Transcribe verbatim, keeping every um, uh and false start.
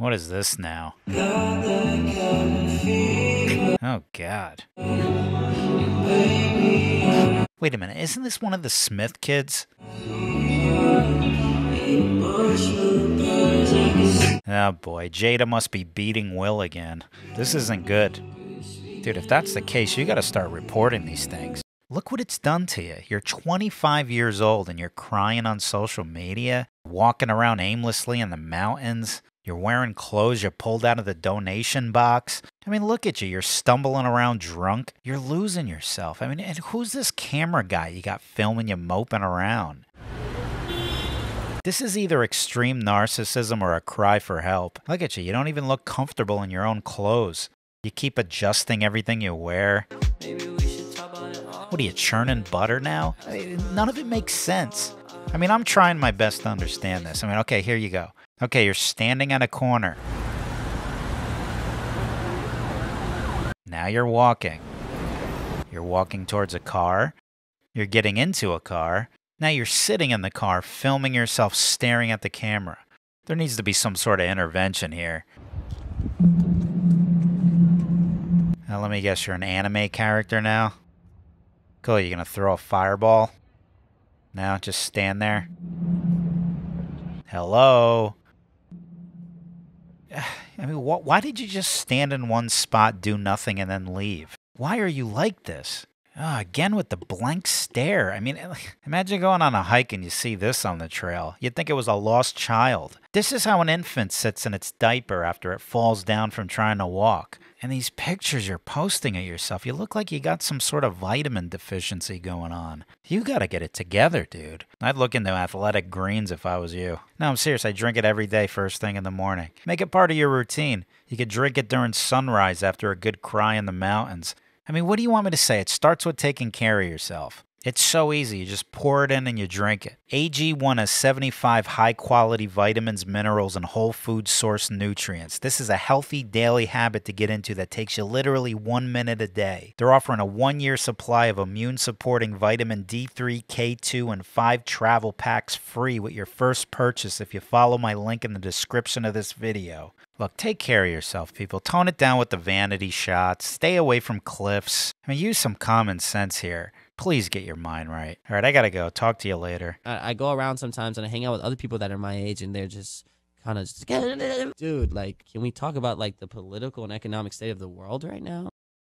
What is this now? Oh, God. Wait a minute, isn't this one of the Smith kids? Oh boy, Jada must be beating Will again. This isn't good. Dude, if that's the case, you gotta start reporting these things. Look what it's done to you. You're twenty-five years old and you're crying on social media, walking around aimlessly in the mountains. You're wearing clothes you pulled out of the donation box. I mean, look at you. You're stumbling around drunk. You're losing yourself. I mean, and who's this camera guy you got filming you moping around? This is either extreme narcissism or a cry for help. Look at you. You don't even look comfortable in your own clothes. You keep adjusting everything you wear. Maybe we should talk about it all. What are you, churning butter now? I mean, none of it makes sense. I mean, I'm trying my best to understand this. I mean, okay, here you go. Okay, you're standing on a corner. Now you're walking. You're walking towards a car. You're getting into a car. Now you're sitting in the car, filming yourself, staring at the camera. There needs to be some sort of intervention here. Now let me guess, you're an anime character now? Cool, you're gonna throw a fireball? Now just stand there. Hello? I mean, wh why did you just stand in one spot, do nothing, and then leave? Why are you like this? Oh, again with the blank stare. I mean, imagine going on a hike and you see this on the trail. You'd think it was a lost child. This is how an infant sits in its diaper after it falls down from trying to walk. And these pictures you're posting of yourself, you look like you got some sort of vitamin deficiency going on. You gotta get it together, dude. I'd look into Athletic Greens if I was you. No, I'm serious. I drink it every day first thing in the morning. Make it part of your routine. You could drink it during sunrise after a good cry in the mountains. I mean, what do you want me to say? It starts with taking care of yourself. It's so easy. You just pour it in and you drink it. A G one has seventy-five high-quality vitamins, minerals, and whole food source nutrients. This is a healthy daily habit to get into that takes you literally one minute a day. They're offering a one-year supply of immune-supporting vitamin D three, K two, and five travel packs free with your first purchase if you follow my link in the description of this video. Look, take care of yourself, people. Tone it down with the vanity shots. Stay away from cliffs. I mean, use some common sense here. Please get your mind right. All right, I gotta go. Talk to you later. I, I go around sometimes and I hang out with other people that are my age, and they're just kind of just, dude, like, can we talk about like the political and economic state of the world right now?